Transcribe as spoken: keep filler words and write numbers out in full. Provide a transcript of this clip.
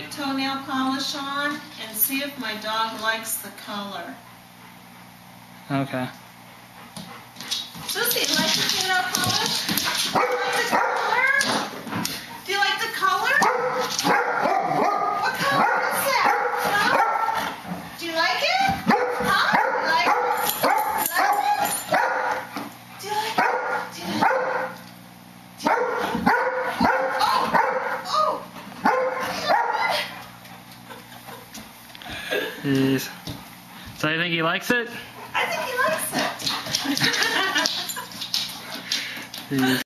put toenail polish on and see if my dog likes the color. Okay. Susie, do you like the toenail polish? Do you like the color? Do you like the color? What color is that? Huh? Do you like it? Huh? Do you like it? Do you like it? Do you like it? Do you like it? Do you like it? Oh! Oh! Jeez. So you think he likes it? I think he likes it. Jeez.